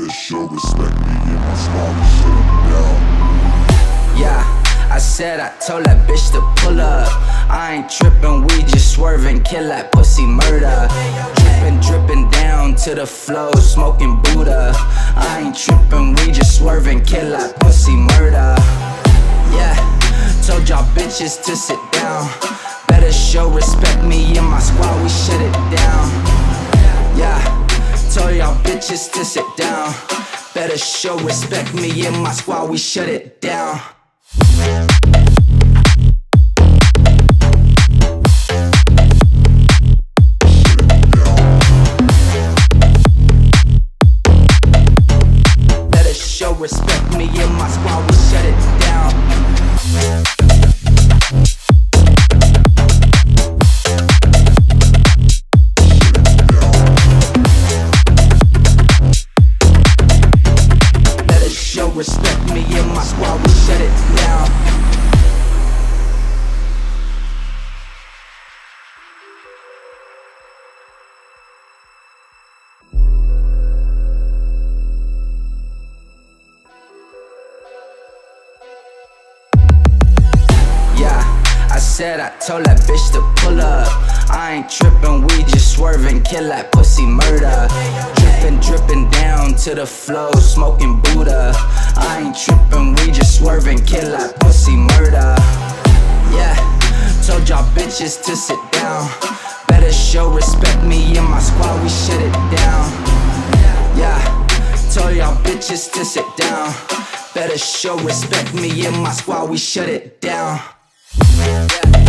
better show respect me and my small shit down. Yeah, I said I told that bitch to pull up. I ain't trippin', we just swervin', kill that pussy murder. Drippin', drippin' down to the flow, smoking Buddha. I ain't trippin', we just swervin', kill that pussy murder. Yeah, told y'all bitches to sit down. Better show respect, me and my squad, we shut it down. Yeah, told y'all bitches to sit down. Better show respect, me and my squad, we shut it down. Better show respect, me and my squad, we shut it down. Respect me and my squad, we shut it down. Said I told that bitch to pull up. I ain't trippin', we just swervin', kill that pussy murder. Drippin', drippin' down to the flow, smoking Buddha. I ain't trippin', we just swervin', kill that pussy murder. Yeah, told y'all bitches to sit down. Better show respect, me and my squad, we shut it down. Yeah, told y'all bitches to sit down. Better show respect, me and my squad, we shut it down. Yeah.